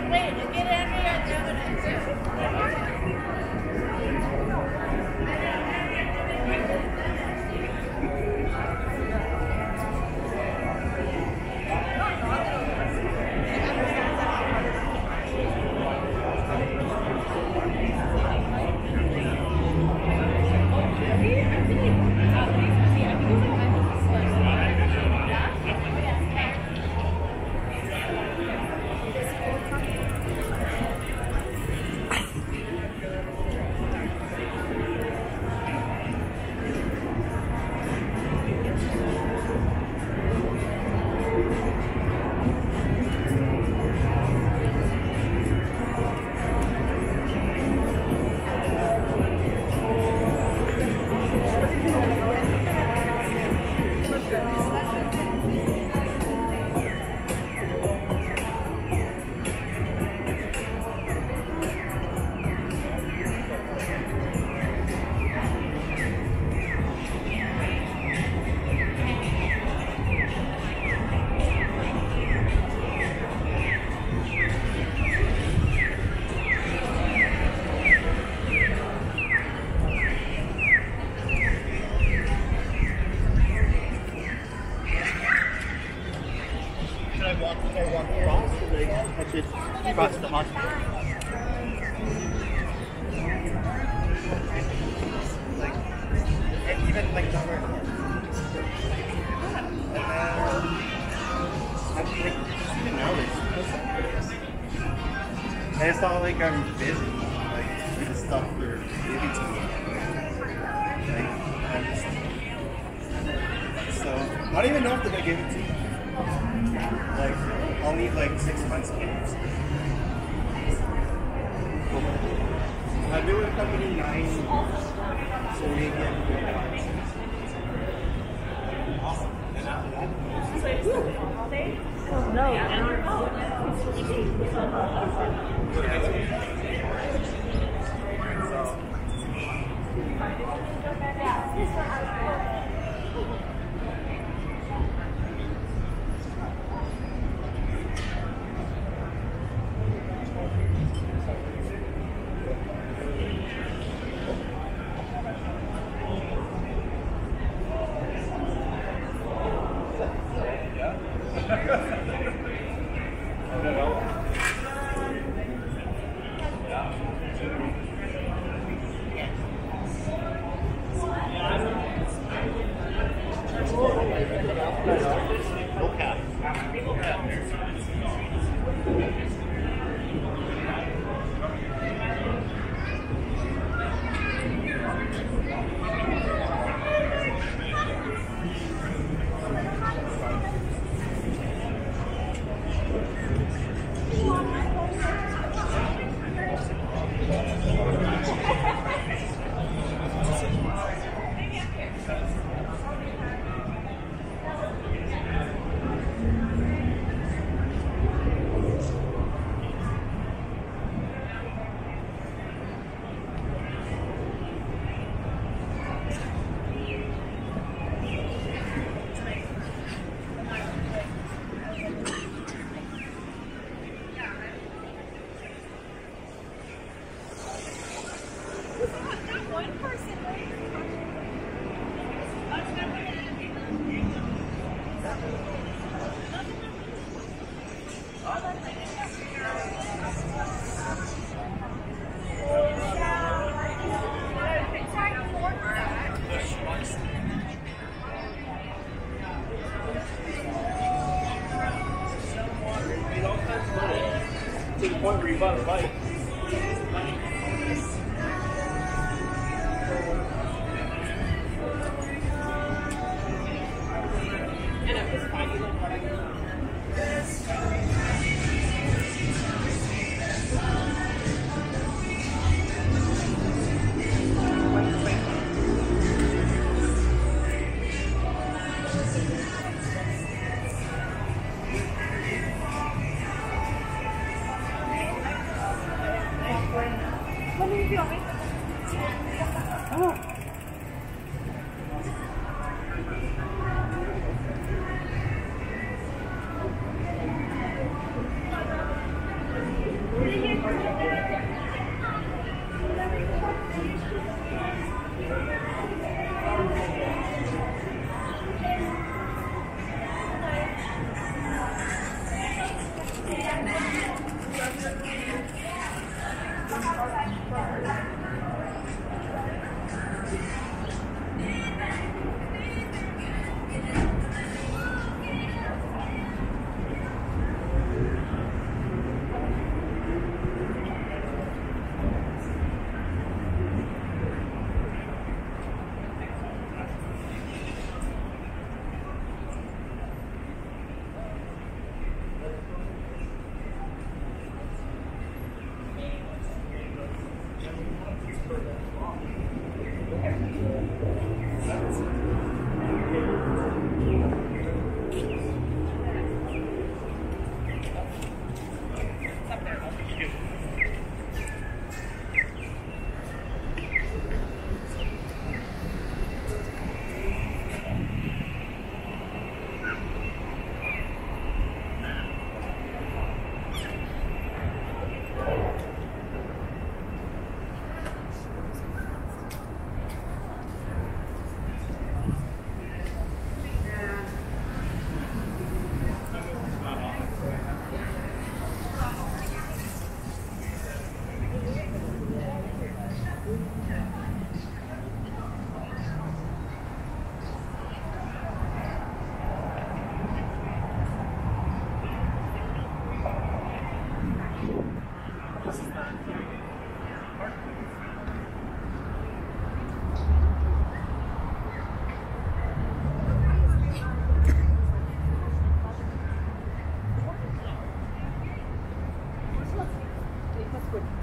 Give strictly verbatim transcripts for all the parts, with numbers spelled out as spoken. like, wait, let's get it out here. It's not like I'm busy, like, with the stuff you're giving to me. Like, I'm just... So, I don't even know if they're gonna give it to me. Like, I'll need like six months of games. I do a company nine years, so we get good ones. Awesome. And after that, so you sleep all day? Oh, no. Yeah. So, yeah. Thank you.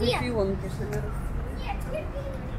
Нет. Нет, нет, нет.